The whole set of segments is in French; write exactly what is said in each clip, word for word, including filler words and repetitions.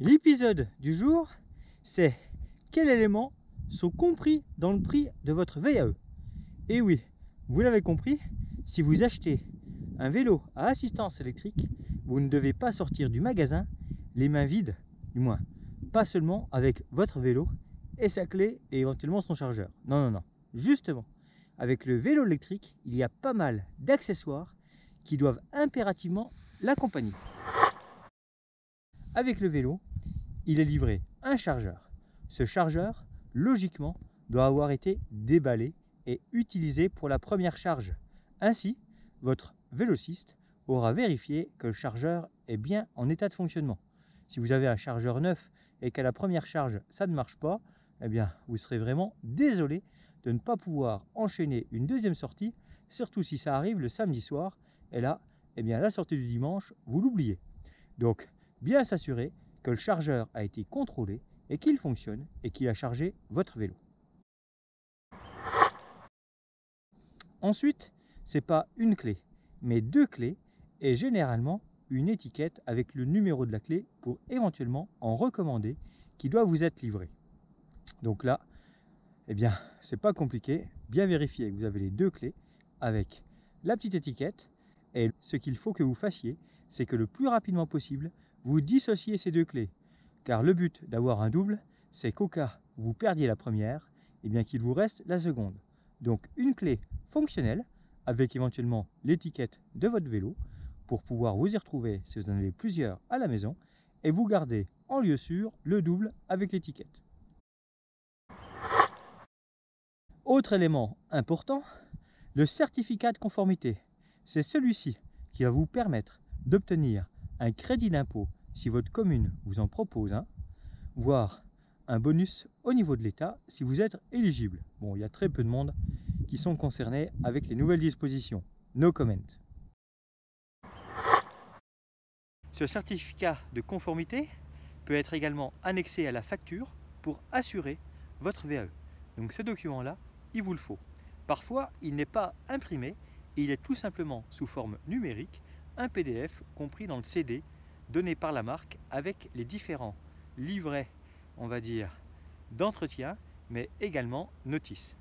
L'épisode du jour, c'est quels éléments sont compris dans le prix de votre V A E. Et oui, vous l'avez compris, si vous achetez un vélo à assistance électrique, vous ne devez pas sortir du magasin les mains vides, du moins pas seulement avec votre vélo et sa clé et éventuellement son chargeur. Non, non, non. Justement, avec le vélo électrique, il y a pas mal d'accessoires qui doivent impérativement l'accompagner. Avec le vélo, il est livré un chargeur. Ce chargeur, logiquement, doit avoir été déballé et utilisé pour la première charge. Ainsi, votre vélociste aura vérifié que le chargeur est bien en état de fonctionnement. Si vous avez un chargeur neuf et qu'à la première charge, ça ne marche pas, eh bien, vous serez vraiment désolé de ne pas pouvoir enchaîner une deuxième sortie, surtout si ça arrive le samedi soir, et là, eh bien, à la sortie du dimanche, vous l'oubliez. Donc, bien s'assurer que le chargeur a été contrôlé et qu'il fonctionne et qu'il a chargé votre vélo. Ensuite, c'est pas une clé, mais deux clés et généralement une étiquette avec le numéro de la clé pour éventuellement en recommander qui doit vous être livré. Donc là, eh bien, c'est pas compliqué, bien vérifier que vous avez les deux clés avec la petite étiquette et ce qu'il faut que vous fassiez, c'est que le plus rapidement possible, vous dissociez ces deux clés car le but d'avoir un double, c'est qu'au cas où vous perdiez la première, eh bien qu'il vous reste la seconde. Donc une clé fonctionnelle avec éventuellement l'étiquette de votre vélo pour pouvoir vous y retrouver si vous en avez plusieurs à la maison et vous gardez en lieu sûr le double avec l'étiquette. Autre élément important, le certificat de conformité. C'est celui-ci qui va vous permettre d'obtenir un crédit d'impôt si votre commune vous en propose un, voire un bonus au niveau de l'État si vous êtes éligible. Bon, il y a très peu de monde qui sont concernés avec les nouvelles dispositions. No comment. Ce certificat de conformité peut être également annexé à la facture pour assurer votre V A E. Donc ce document-là, il vous le faut. Parfois, il n'est pas imprimé, il est tout simplement sous forme numérique, un P D F compris dans le C D donné par la marque avec les différents livrets, on va dire, d'entretien, mais également notices.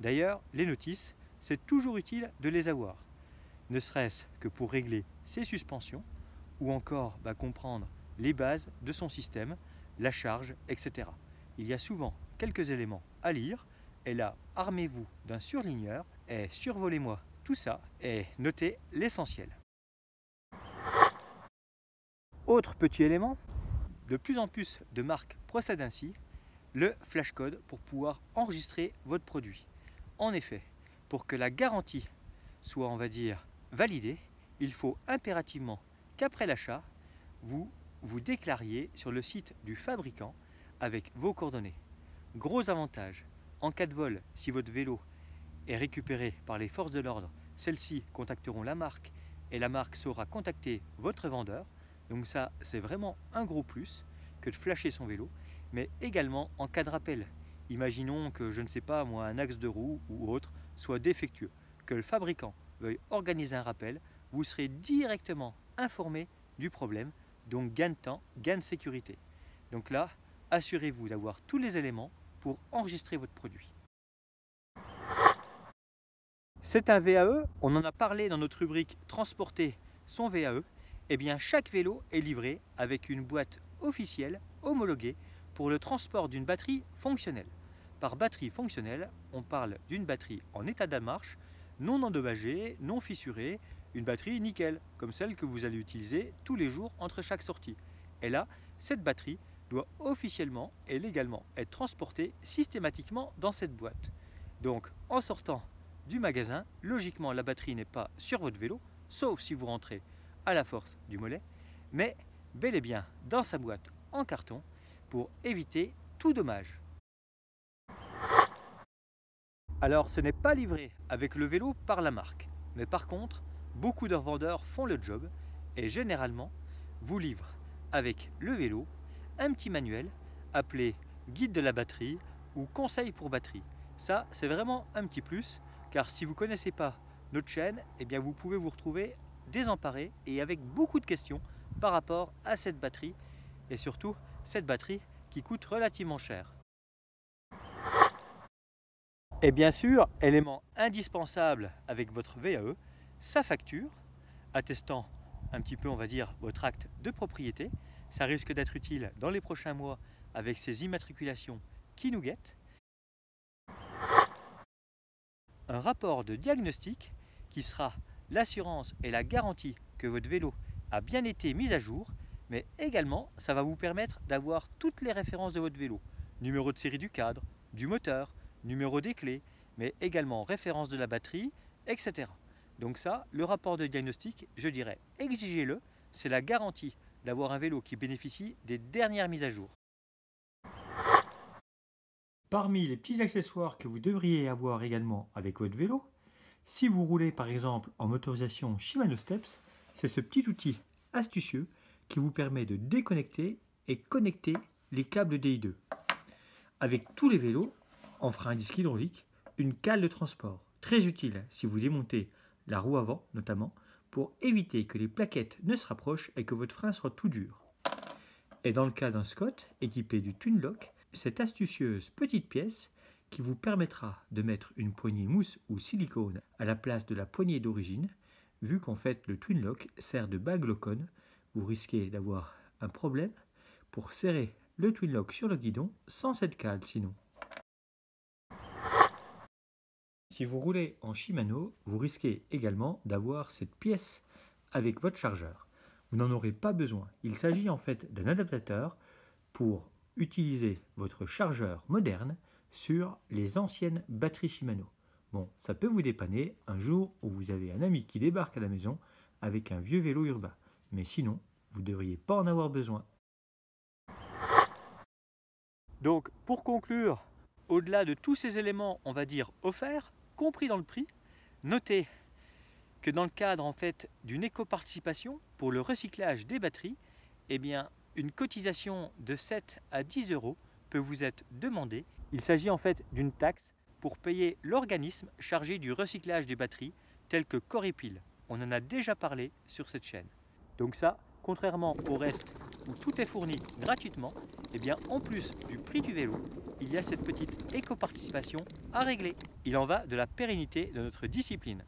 D'ailleurs, les notices, c'est toujours utile de les avoir, ne serait-ce que pour régler ses suspensions ou encore bah, comprendre les bases de son système, la charge, et cetera. Il y a souvent quelques éléments à lire et là, armez-vous d'un surligneur et survolez-moi tout ça et notez l'essentiel. Autre petit élément, de plus en plus de marques procèdent ainsi, le flashcode pour pouvoir enregistrer votre produit. En effet, pour que la garantie soit, on va dire, validée, il faut impérativement qu'après l'achat, vous vous déclariez sur le site du fabricant avec vos coordonnées. Gros avantage, en cas de vol, si votre vélo est récupéré par les forces de l'ordre, celles-ci contacteront la marque et la marque saura contacter votre vendeur. Donc ça, c'est vraiment un gros plus que de flasher son vélo, mais également en cas de rappel. Imaginons que, je ne sais pas moi, un axe de roue ou autre soit défectueux, que le fabricant veuille organiser un rappel, vous serez directement informé du problème, donc gain de temps, gain de sécurité. Donc là, assurez-vous d'avoir tous les éléments pour enregistrer votre produit. C'est un V A E, on en a parlé dans notre rubrique « Transporter son V A E ». Eh bien, chaque vélo est livré avec une boîte officielle homologuée pour le transport d'une batterie fonctionnelle. Par batterie fonctionnelle, on parle d'une batterie en état de marche, non endommagée, non fissurée, une batterie nickel, comme celle que vous allez utiliser tous les jours entre chaque sortie. Et là, cette batterie doit officiellement et légalement être transportée systématiquement dans cette boîte. Donc, en sortant du magasin, logiquement, la batterie n'est pas sur votre vélo, sauf si vous rentrez à la force du mollet, mais bel et bien dans sa boîte en carton pour éviter tout dommage. Alors ce n'est pas livré avec le vélo par la marque, mais par contre beaucoup de revendeurs font le job et généralement vous livrent avec le vélo un petit manuel appelé guide de la batterie ou conseil pour batterie. Ça c'est vraiment un petit plus car si vous connaissez pas notre chaîne, eh bien vous pouvez vous retrouver désemparé et avec beaucoup de questions par rapport à cette batterie, et surtout cette batterie qui coûte relativement cher. Et bien sûr, élément indispensable avec votre V A E, sa facture, attestant un petit peu, on va dire, votre acte de propriété. Ça risque d'être utile dans les prochains mois avec ces immatriculations qui nous guettent. Un rapport de diagnostic qui sera l'assurance et la garantie que votre vélo a bien été mis à jour, mais également ça va vous permettre d'avoir toutes les références de votre vélo, numéro de série du cadre, du moteur, numéro des clés, mais également référence de la batterie, et cetera. Donc ça, le rapport de diagnostic, je dirais, exigez-le, c'est la garantie d'avoir un vélo qui bénéficie des dernières mises à jour. Parmi les petits accessoires que vous devriez avoir également avec votre vélo, si vous roulez par exemple en motorisation Shimano Steps, c'est ce petit outil astucieux qui vous permet de déconnecter et connecter les câbles D I deux. Avec tous les vélos, en frein à disque hydraulique, une cale de transport, très utile si vous démontez la roue avant notamment, pour éviter que les plaquettes ne se rapprochent et que votre frein soit tout dur. Et dans le cas d'un Scott équipé du TuneLock, cette astucieuse petite pièce qui vous permettra de mettre une poignée mousse ou silicone à la place de la poignée d'origine, vu qu'en fait le TwinLoc sert de bague locone, vous risquez d'avoir un problème pour serrer le TwinLoc sur le guidon sans cette cale sinon. Si vous roulez en Shimano, vous risquez également d'avoir cette pièce avec votre chargeur. Vous n'en aurez pas besoin, il s'agit en fait d'un adaptateur pour utiliser votre chargeur moderne sur les anciennes batteries Shimano. Bon, ça peut vous dépanner un jour où vous avez un ami qui débarque à la maison avec un vieux vélo urbain, mais sinon, vous ne devriez pas en avoir besoin. Donc, pour conclure, au-delà de tous ces éléments, on va dire offerts, compris dans le prix, notez que dans le cadre en fait d'une éco-participation pour le recyclage des batteries, eh bien, une cotisation de sept à dix euros peut vous être demandée. Il s'agit en fait d'une taxe pour payer l'organisme chargé du recyclage des batteries tel que Corepile. On en a déjà parlé sur cette chaîne. Donc ça, contrairement au reste où tout est fourni gratuitement, eh bien en plus du prix du vélo, il y a cette petite éco-participation à régler. Il en va de la pérennité de notre discipline.